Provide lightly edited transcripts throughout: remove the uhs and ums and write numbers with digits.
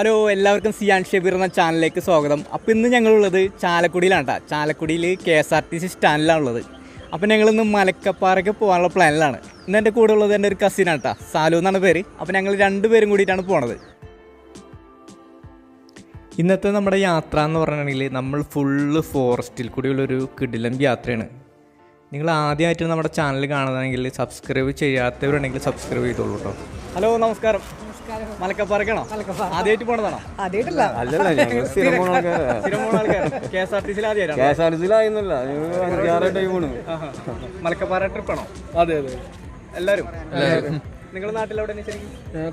Hello, welcome to the channel. We are in Chalakudi's KSRTC stand. We are going to Malakkappara. We are going to go to the casino. Malika Paragan. Aditya Pondana. Aditya la. Aditya la. Siramona. KSRTC aditya. KSRTC la inna la. Yara type one. Malika Paragan trip pano. Aditya. Ellaru. Ellaru. Ningal na atila udani siri.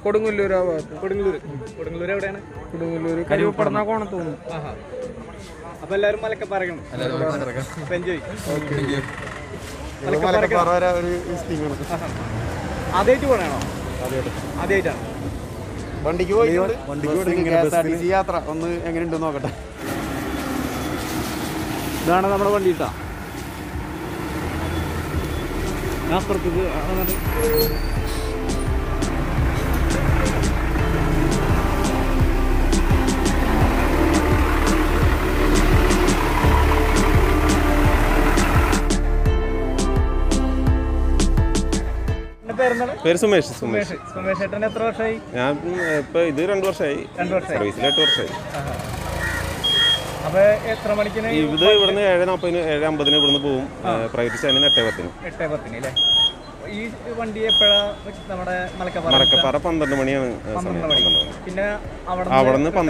Kodunguluru. Kodunguluru. Kodunguluru udana. Kodunguluru. Karibu padna kono tu. Aha. Apel ellaru Malika Paragan. Ellaru Malika Paragan. Enjoy. Okay. Malika Paragan oru instinct. Aditya pondana. Aditya. Aditya. One day you are here. One day you are here. Dhyathra. One day I am going to know that. Dana, our one day. Last part. Sumesh. Sumesh. How many years are you? I am. Two years. How many years are you? I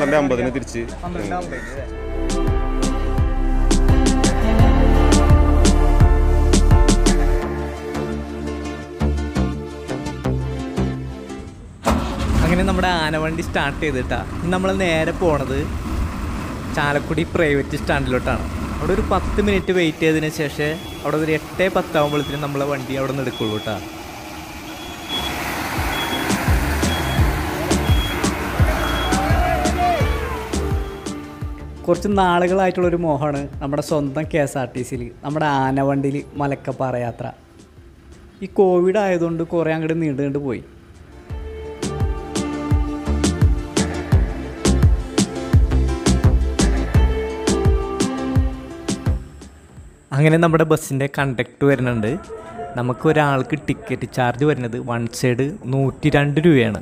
am. We started this Chalakudi private stand. We waited for 10 minutes. We waited for 10 minutes. We waited for 10 minutes. We waited for 10 minutes. കുറച്ച് നാളുകളായിട്ടുള്ള ഒരു മോഹമാണ് നമ്മുടെ സ്വന്തം കെഎസ്ആർടിസിയിൽ നമ്മുടെ ആനവണ്ടിയിൽ മലക്കപ്പാറ യാത്ര. ഈ Covid ആയതുകൊണ്ട് കുറേ അങ്ങോട്ട് നീണ്ടുകൊണ്ട് പോയി. അങ്ങനെ നമ്മുടെ ബസ്സിന്റെ കണ്ടക്ടർ വരുന്നുണ്ട്. നമുക്ക് ഒരാൾക്ക് ടിക്കറ്റ് ചാർജ് വരുന്നത് വൺ സൈഡ് 102 രൂപയാണ്.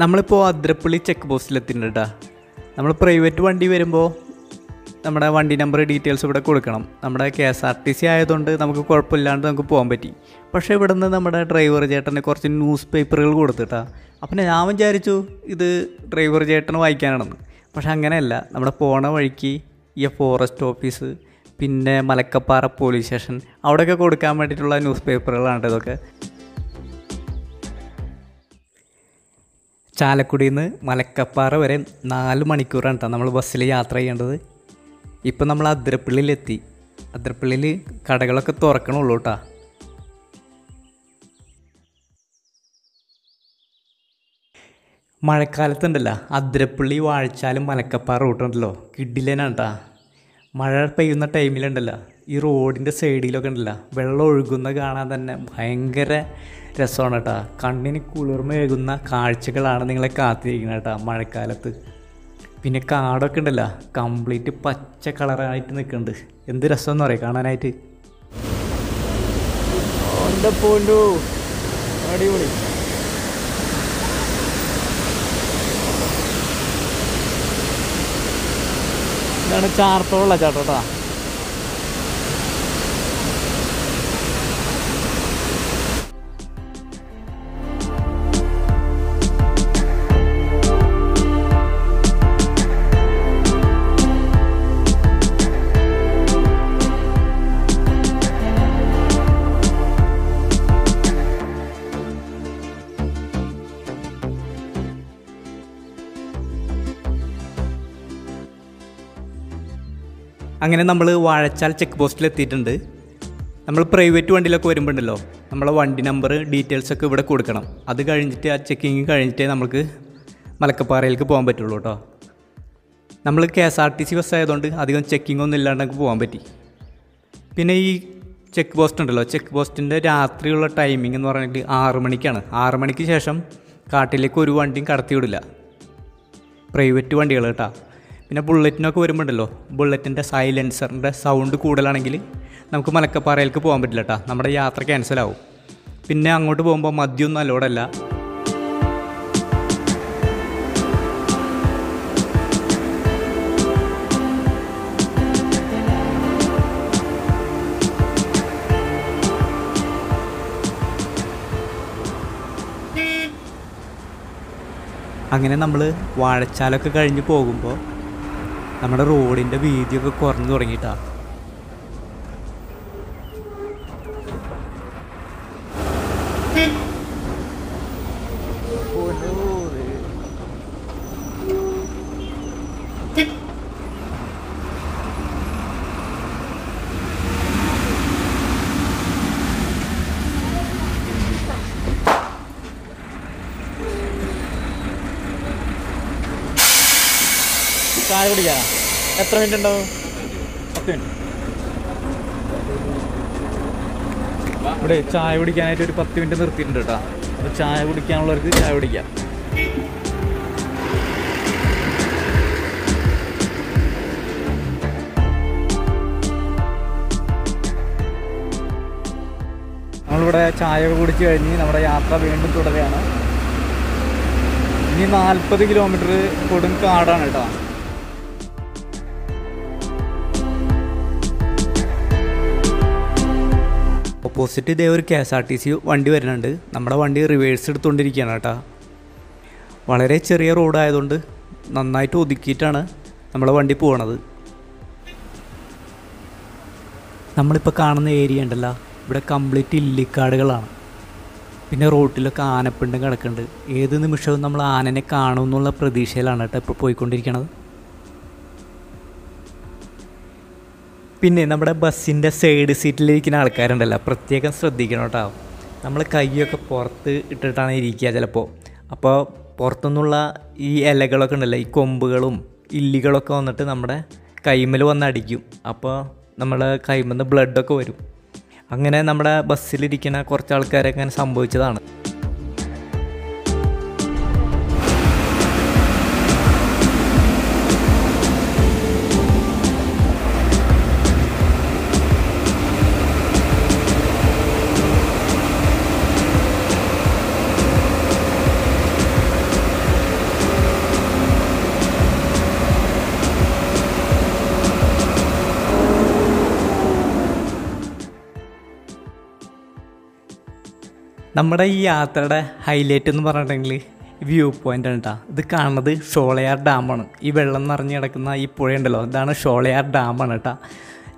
നമ്മളിപ്പോൾ അദ്രപ്പള്ളി ചെക്ക് പോസ്റ്റിൽ എത്തിയിട്ടുണ്ട്. നമ്മൾ പ്രൈവറ്റ് വണ്ടി വരുമ്പോൾ നമ്മുടെ വണ്ടി നമ്പർ ഡീറ്റെയിൽസ് ഇവിടെ കൊടുക്കണം. നമ്മുടെ കെഎസ്ആർടിസി ആയതുകൊണ്ട് നമുക്ക് കുഴപ്പമില്ലാണ്ട് നമുക്ക് പോകാൻ പറ്റി. പക്ഷേ ഇവിടെ നിന്ന് നമ്മുടെ ഡ്രൈവർ ചേട്ടന് കുറച്ച് ന്യൂസ് പേപ്പറുകൾ കൊടുത്തിട്ടാ. അപ്പം ഞാൻ വിചാരിച്ചു ഇത് ഡ്രൈവർ ചേട്ടന് വായിക്കാനാണെന്ന്. പക്ഷെ അങ്ങനെയല്ല, നമ്മുടെ പോണ വഴിക്ക് ഈ ഫോറസ്റ്റ് ഓഫീസ് പിന്നെ മലക്കപ്പാറ പോലീസ് സ്റ്റേഷൻ അവിടെയൊക്കെ കൊടുക്കാൻ വേണ്ടിയിട്ടുള്ള ന്യൂസ് പേപ്പറുകളാണ് ഇതൊക്കെ. Chalakudi Malakkappara vare 4 മണിക്കൂറാണ് ട്ടോ നമ്മൾ ബസ്സിൽ യാത്ര ചെയ്യേണ്ടത്. ഇപ്പോൾ നമ്മൾ അദ്രപ്പള്ളിയിലെത്തി. അദ്രപ്പള്ളിയിൽ കടകളൊക്കെ തുറക്കണുള്ളൂ ട്ടോ. മഴക്കാലത്തുണ്ടല്ലോ അദ്രപ്പള്ളി വാഴച്ചാലും മലക്കപ്പാറ റൂട്ടുണ്ടല്ലോ കിഡിലേനാണ് ട്ടോ. മഴ പെയ്യുന്ന ടൈമിലുണ്ടല്ലോ ഈ റോഡിൻ്റെ സൈഡിലൊക്കെ ഉണ്ടല്ലോ വെള്ളം ഒഴുകുന്ന കാണാൻ തന്നെ ഭയങ്കര രസമാണ് കേട്ടോ. കണ്ണിന് കുളിർമയേകുന്ന കാഴ്ചകളാണ് നിങ്ങളെ കാത്തിരിക്കുന്നത് കേട്ടോ മഴക്കാലത്ത്. പിന്നെ കാടൊക്കെ ഉണ്ടല്ലോ കംപ്ലീറ്റ് പച്ച കളറായിട്ട് നിൽക്കുന്നുണ്ട്. എന്ത് രസമെന്ന് പറയാം കാണാനായിട്ട്. അടിപൊളി ഇതാണ് ചാർത്തോള ചാട്ടോട്ടാ. അങ്ങനെ നമ്മൾ വാഴച്ചാൽ ചെക്ക് പോസ്റ്റിലെത്തിയിട്ടുണ്ട്. നമ്മൾ പ്രൈവറ്റ് വണ്ടിയിലൊക്കെ വരുമ്പോഴുണ്ടല്ലോ നമ്മളെ വണ്ടി നമ്പർ ഡീറ്റെയിൽസൊക്കെ ഇവിടെ കൊടുക്കണം. അത് കഴിഞ്ഞിട്ട് ആ ചെക്കിങ് കഴിഞ്ഞിട്ടേ നമുക്ക് മലക്കപ്പാറയിലേക്ക് പോകാൻ പറ്റുള്ളൂ കേട്ടോ. നമ്മൾ KSRTC ബസ് ആയതുകൊണ്ട് അധികം ചെക്കിങ് ഒന്നും ഇല്ലാണ്ട് നമുക്ക് പോകാൻ പറ്റി. പിന്നെ ഈ ചെക്ക് പോസ്റ്റ് ഉണ്ടല്ലോ, ചെക്ക് പോസ്റ്റിൻ്റെ രാത്രിയുള്ള ടൈമിംഗ് എന്ന് പറഞ്ഞിട്ട് 6 മണിക്കാണ്. 6 മണിക്ക് ശേഷം കാട്ടിലേക്ക് ഒരു വണ്ടിയും കടത്തിവിടില്ല, പ്രൈവറ്റ് വണ്ടികൾ കേട്ടോ. പിന്നെ ബുള്ളറ്റിനൊക്കെ വരുമ്പോണ്ടല്ലോ ബുള്ളറ്റിൻ്റെ സൈലൻസറിൻ്റെ സൗണ്ട് കൂടുതലാണെങ്കിൽ നമുക്ക് മലക്കപ്പാറയിലേക്ക് പോകാൻ പറ്റില്ല കേട്ടോ, നമ്മുടെ യാത്ര ക്യാൻസലാവും. പിന്നെ അങ്ങോട്ട് പോകുമ്പോൾ മദ്യമൊന്നും അലോഡല്ല. അങ്ങനെ നമ്മൾ വാഴച്ചാലൊക്കെ കഴിഞ്ഞ് പോകുമ്പോൾ നമ്മുടെ റോഡിൻ്റെ വീതിയൊക്കെ കുറഞ്ഞു തുടങ്ങിയിട്ടാണ്. ചായ കുടിക്കാം. എത്ര മിനിറ്റ് ഉണ്ടാവും? 10 മിനിറ്റ്. ഇവിടെ ചായ കുടിക്കാനായിട്ട് ഒരു 10 മിനിറ്റ് നിർത്തിയിട്ടുണ്ട് കേട്ടോ. അപ്പോൾ ചായ കുടിക്കാനുള്ളവർക്ക് ചായ കുടിക്കാം. നമ്മളിവിടെ ചായ കുടിച്ച് കഴിഞ്ഞ് നമ്മുടെ യാത്ര വീണ്ടും തുടരുകയാണ്. ഇനി 40 കിലോമീറ്റർ കൊടും കാടാണ് കേട്ടോ. ഓപ്പോസിറ്റ് ഇതേ ഒരു KSRTC വണ്ടി വരുന്നുണ്ട്. നമ്മുടെ വണ്ടി റിവേഴ്സ് എടുത്തുകൊണ്ടിരിക്കുകയാണ് കേട്ടോ. വളരെ ചെറിയ റോഡായതുകൊണ്ട് നന്നായിട്ട് ഒതുക്കിയിട്ടാണ് നമ്മളെ വണ്ടി പോകണത്. നമ്മളിപ്പോൾ കാണുന്ന ഏരിയ ഉണ്ടല്ലോ, ഇവിടെ കംപ്ലീറ്റ് ഇല്ലിക്കാടുകളാണ്. പിന്നെ റോട്ടിലൊക്കെ ആനപ്പിണ്ടും കിടക്കുന്നുണ്ട്. ഏത് നിമിഷവും നമ്മൾ ആനനെ കാണുമെന്നുള്ള പ്രതീക്ഷയിലാണ് കേട്ടോ ഇപ്പോൾ പോയിക്കൊണ്ടിരിക്കണത്. പിന്നെ നമ്മുടെ ബസ്സിൻ്റെ സൈഡ് സീറ്റിലിരിക്കുന്ന ആൾക്കാരുണ്ടല്ലോ, പ്രത്യേകം ശ്രദ്ധിക്കണം കേട്ടോ. നമ്മൾ കൈയൊക്കെ പുറത്ത് ഇട്ടിട്ടാണ് ഇരിക്കുക ചിലപ്പോൾ. അപ്പോൾ പുറത്തുനിന്നുള്ള ഈ ഇലകളൊക്കെ ഉണ്ടല്ലോ, ഈ കൊമ്പുകളും ഇല്ലികളൊക്കെ വന്നിട്ട് നമ്മുടെ കൈമേൽ വന്ന് അടിക്കും. അപ്പോൾ നമ്മുടെ കൈമേൽ നിന്ന് ബ്ലഡൊക്കെ വരും. അങ്ങനെ നമ്മുടെ ബസ്സിലിരിക്കുന്ന കുറച്ച് ആൾക്കാരൊക്കെ അങ്ങനെ സംഭവിച്ചതാണ്. നമ്മുടെ ഈ യാത്രയുടെ ഹൈലൈറ്റ് എന്ന് പറഞ്ഞിട്ടുണ്ടെങ്കിൽ വ്യൂ പോയിൻ്റ് ആണ് കേട്ടോ. ഇത് കാണുന്നത് ഷോളയാർ ഡാമാണ്. ഈ വെള്ളം നിറഞ്ഞ് കിടക്കുന്ന ഈ പുഴയുണ്ടല്ലോ, ഇതാണ് ഷോളയാർ ഡാമാണ് കേട്ടോ.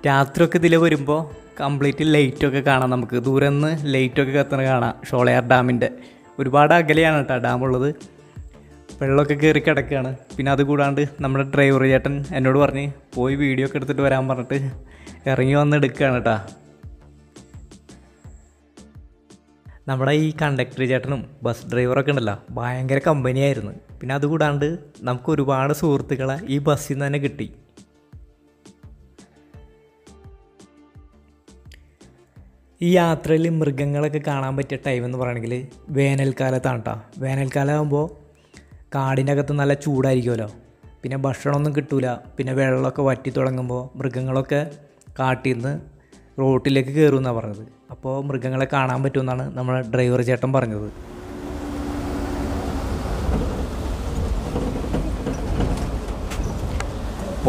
രാത്രിയൊക്കെ ഇതിൽ വരുമ്പോൾ കംപ്ലീറ്റ് ലൈറ്റൊക്കെ കാണാം നമുക്ക്. ദൂരെ നിന്ന് ലൈറ്റൊക്കെ കത്തുന്നത് കാണാം. ഷോളയാർ ഡാമിൻ്റെ ഒരുപാട് അകലെയാണ് കേട്ടോ ഡാമുള്ളത്. വെള്ളമൊക്കെ കയറി കിടക്കുകയാണ്. പിന്നെ അതുകൂടാണ്ട് നമ്മുടെ ഡ്രൈവർ ചേട്ടൻ എന്നോട് പറഞ്ഞ് പോയി വീഡിയോ ഒക്കെ എടുത്തിട്ട് വരാൻ പറഞ്ഞിട്ട് ഇറങ്ങി വന്ന് എടുക്കുകയാണ് കേട്ടോ. നമ്മുടെ ഈ കണ്ടക്ടർ ചേട്ടനും ബസ് ഡ്രൈവറൊക്കെ ഉണ്ടല്ലോ, ഭയങ്കര കമ്പനിയായിരുന്നു. പിന്നെ അതുകൂടാണ്ട് നമുക്ക് ഒരുപാട് സുഹൃത്തുക്കളെ ഈ ബസ്സിൽ നിന്ന് തന്നെ കിട്ടി. ഈ യാത്രയിൽ മൃഗങ്ങളൊക്കെ കാണാൻ പറ്റിയ ടൈം എന്ന് പറയണമെങ്കിൽ വേനൽക്കാലത്താണ് കേട്ടോ. വേനൽക്കാലമാകുമ്പോൾ കാടിൻ്റെ അകത്ത് നല്ല ചൂടായിരിക്കുമല്ലോ, പിന്നെ ഭക്ഷണമൊന്നും കിട്ടില്ല. പിന്നെ വെള്ളമൊക്കെ വറ്റി തുടങ്ങുമ്പോൾ മൃഗങ്ങളൊക്കെ കാട്ടിൽ നിന്ന് റോട്ടിലേക്ക് കയറും എന്നാണ് പറഞ്ഞത്. അപ്പോൾ മൃഗങ്ങളെ കാണാൻ പറ്റുമെന്നാണ് നമ്മുടെ ഡ്രൈവർ ചേട്ടൻ പറഞ്ഞത്.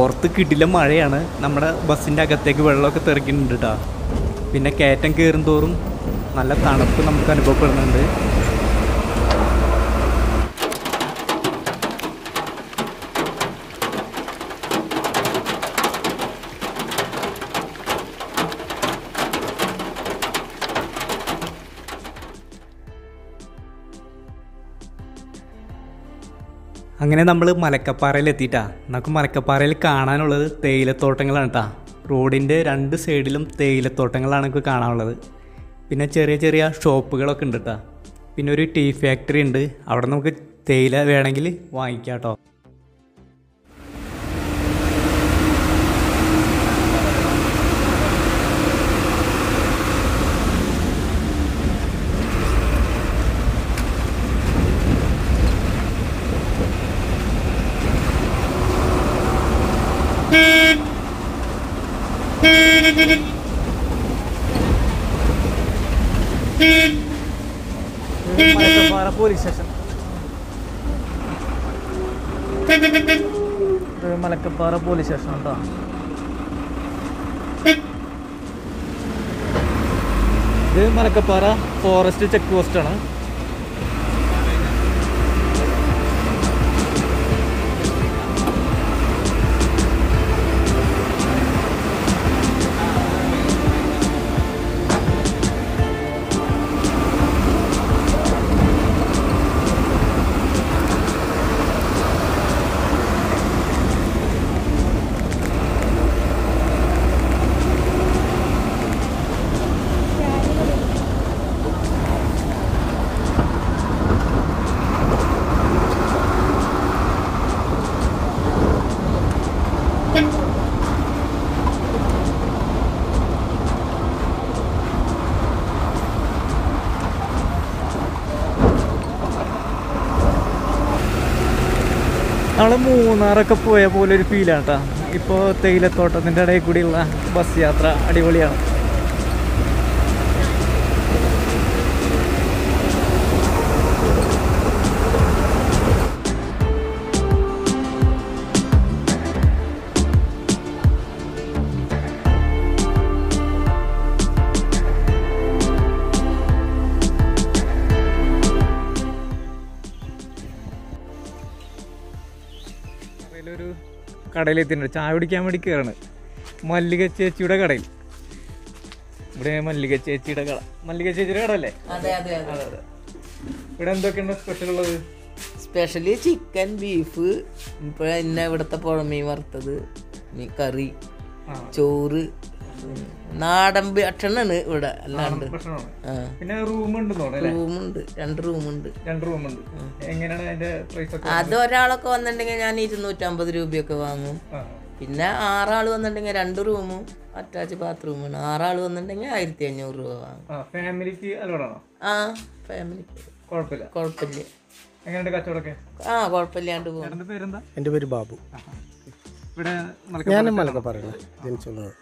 പുറത്ത് കിടില മഴയാണ്, നമ്മുടെ ബസ്സിൻ്റെ അകത്തേക്ക് വെള്ളമൊക്കെ തെറിക്കുന്നുണ്ട് കേട്ടോ. പിന്നെ കയറ്റം കയറും തോറും നല്ല തണുപ്പ് നമുക്ക് അനുഭവപ്പെടുന്നുണ്ട്. അങ്ങനെ നമ്മൾ മലക്കപ്പാറയിലെത്തിയിട്ടാണ്. നമുക്ക് മലക്കപ്പാറയിൽ കാണാനുള്ളത് തേയിലത്തോട്ടങ്ങളാണ് കേട്ടോ. റോഡിൻ്റെ രണ്ട് സൈഡിലും തേയിലത്തോട്ടങ്ങളാണ് നമുക്ക് കാണാനുള്ളത്. പിന്നെ ചെറിയ ചെറിയ ഷോപ്പുകളൊക്കെ ഉണ്ട് കേട്ടോ. പിന്നെ ഒരു ടീ ഫാക്ടറി ഉണ്ട്, അവിടെ നമുക്ക് തേയില വേണമെങ്കിൽ വാങ്ങിക്കാം കേട്ടോ. മലക്കപ്പാറ പോലീസ് സ്റ്റേഷൻ കേട്ടോ. ഇത് മലക്കപ്പാറ ഫോറസ്റ്റ് ചെക്ക് പോസ്റ്റാണ്. നമ്മൾ മൂന്നാറൊക്കെ പോയ പോലെ ഒരു ഫീലാണ് കേട്ടോ. ഇപ്പോൾ തേയിലത്തോട്ടത്തിൻ്റെ ഇടയിൽ കൂടിയുള്ള ബസ് യാത്ര അടിപൊളിയാണ്. ഒരു കടയിലെത്തിയിട്ടുണ്ട്, ചായ കുടിക്കാൻ വേണ്ടി കയറാണ്. മല്ലിക ചേച്ചിയുടെ കടയിൽ. ഇവിടെ മല്ലിക ചേച്ചിയുടെ കടയല്ലേ? അതെ അതെ അതെ. ഇവിടെ എന്തൊക്കെയാണ് സ്പെഷ്യൽ ഉള്ളത്? സ്പെഷ്യലി ചിക്കൻ, ബീഫ്, പിന്നെ ഇവിടുത്തെ പുഴമീൻ വറുത്തത്, കറി, ചോറ്, നാടൻ ഭക്ഷണമാണ് ഇവിടെ. അല്ലാണ്ട് പിന്നെ റൂമുണ്ട്, രണ്ട് റൂമുണ്ട്. അത് ഒരാളൊക്കെ വന്നിട്ടുണ്ടെങ്കിൽ ഞാൻ 250 രൂപയൊക്കെ വാങ്ങും. പിന്നെ 6 ആൾ വന്നിട്ടുണ്ടെങ്കിൽ 2 റൂമും അറ്റാച്ച് ബാത്റൂമാണ്. 6 ആൾ വന്നിട്ടുണ്ടെങ്കിൽ 1500 രൂപ വാങ്ങും. കുഴപ്പമില്ലാണ്ട് പോകും. എന്റെ പേര് ബാബു, ഞാൻ മലക്കപ്പാറയിലാണ് ജനിച്ചുള്ളത്.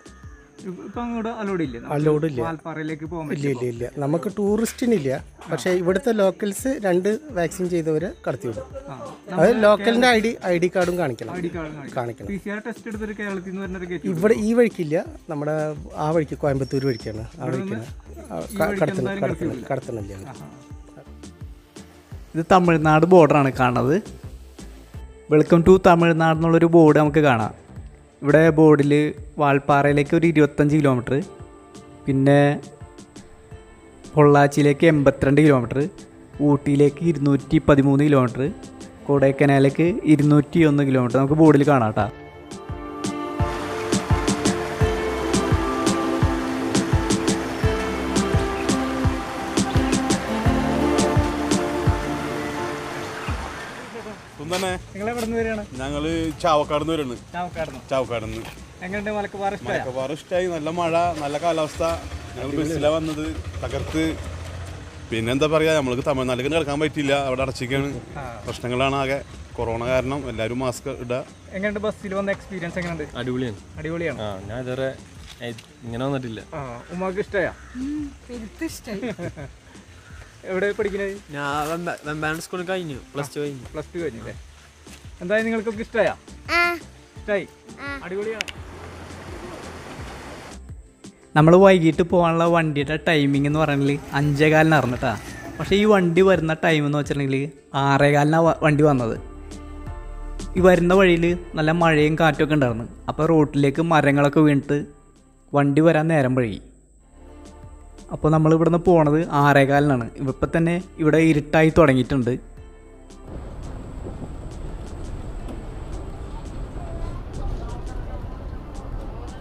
ഇല്ല, നമുക്ക് ടൂറിസ്റ്റിനില്ല, പക്ഷെ ഇവിടുത്തെ ലോക്കൽസ് 2 വാക്സിൻ ചെയ്തവര് കടത്തി വിടും. അത് ലോക്കലിന്റെ ഐ ഡി കാർഡും കാണിക്കണം. ഇവിടെ ഈ വഴിക്കില്ല, നമ്മുടെ ആ വഴിക്ക് കോയമ്പത്തൂർ വഴിക്കാണ് ആ വഴിക്കാണ് കടത്തണില്ല. ഇത് തമിഴ്നാട് ബോർഡറാണ് കാണുന്നത്. വെൽക്കം ടു തമിഴ്നാട് എന്നുള്ളൊരു ബോർഡ് നമുക്ക് കാണാം. ഇവിടെ ബോർഡിൽ വാൽപ്പാറയിലേക്ക് ഒരു 25 കിലോമീറ്റർ, പിന്നെ പൊള്ളാച്ചിയിലേക്ക് 82 കിലോമീറ്റർ, ഊട്ടിയിലേക്ക് 213 കിലോമീറ്റർ, കൊടൈക്കനാലിലേക്ക് 201 കിലോമീറ്റർ നമുക്ക് ബോർഡിൽ കാണാം കേട്ടോ. ഞങ്ങള് ചാവക്കാടുന്ന് വരുന്നത്. മലക്കപ്പാറ ഇഷ്ടമായി. നല്ല മഴ, നല്ല കാലാവസ്ഥ. ഞങ്ങൾ ബസ്സിലാണ് വന്നത്, തകർത്ത്. പിന്നെന്താ പറയാ, നമ്മൾക്ക് തമിഴ്നാട്ടിലേക്ക് കിടക്കാൻ പറ്റില്ല, അവിടെ അടച്ചിരിക്കുകയാണ്. പ്രശ്നങ്ങളാണ് ആകെ, കൊറോണ കാരണം. എല്ലാവരും മാസ്ക് ഇടുക. എങ്ങനെയുണ്ട് ബസ്സിൽ വന്ന എക്സ്പീരിയൻസ്? എങ്ങനെയുണ്ട്? അടിപൊളിയാണ്. ഞാൻ ഇതുവരെ ഇങ്ങനെ വന്നിട്ടില്ല. ഉമ്മക്ക് ഇഷ്ടമായോ? എവിടെ പഠിക്കുന്നത്? ഞാൻ സ്കൂളിൽ കഴിഞ്ഞു, പ്ലസ് ടു കഴിഞ്ഞു. എന്തായാലും നിങ്ങൾക്കൊക്കെ ഇഷ്ടമായോ? ഇഷ്ടായി അടിപൊളിയാണ്. നമ്മൾ വൈകിട്ട് പോകാനുള്ള വണ്ടിയുടെ ടൈമിംഗ് എന്ന് പറഞ്ഞാൽ 5:15 അറിഞ്ഞിട്ടാ. പക്ഷേ ഈ വണ്ടി വരുന്ന ടൈം എന്ന് വെച്ചിട്ടുണ്ടെങ്കിൽ 6:15 വണ്ടി വന്നത്. ഈ വരുന്ന വഴിയിൽ നല്ല മഴയും കാറ്റുമൊക്കെ ഉണ്ടായിരുന്നു. അപ്പോൾ റോട്ടിലേക്ക് മരങ്ങളൊക്കെ വീണിട്ട് വണ്ടി വരാൻ നേരം വഴി. അപ്പോൾ നമ്മളിവിടുന്ന് പോണത് 6:15-നാണ്. ഇപ്പം തന്നെ ഇവിടെ ഇരുട്ടായി തുടങ്ങിയിട്ടുണ്ട്.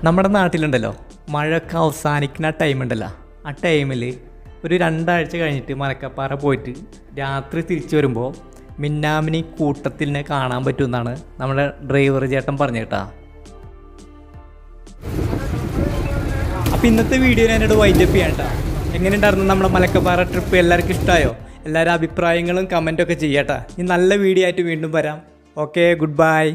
നമ്മുടെ നാട്ടിലുണ്ടല്ലോ മഴയൊക്കെ അവസാനിക്കുന്ന ടൈം ഉണ്ടല്ലോ, ആ ടൈമിൽ ഒരു 2 ആഴ്ച കഴിഞ്ഞിട്ട് മലക്കപ്പാറ പോയിട്ട് രാത്രി തിരിച്ചു വരുമ്പോൾ മിന്നാമിനി കൂട്ടത്തിലിനെ കാണാൻ പറ്റുമെന്നാണ് നമ്മുടെ ഡ്രൈവർ ചേട്ടൻ പറഞ്ഞു കേട്ടോ. അപ്പോൾ ഇന്നത്തെ വീഡിയോ ഞാനിവിടെ വൈൻഡപ്പ് ചെയ്യാം കേട്ടോ. എങ്ങനെയുണ്ടായിരുന്നു നമ്മുടെ മലക്കപ്പാറ ട്രിപ്പ്? എല്ലാവർക്കും ഇഷ്ടമായോ? എല്ലാവരും അഭിപ്രായങ്ങളും കമൻറ്റൊക്കെ ചെയ്യട്ടോ. ഇനി നല്ല വീഡിയോ ആയിട്ട് വീണ്ടും വരാം. Okay, good by.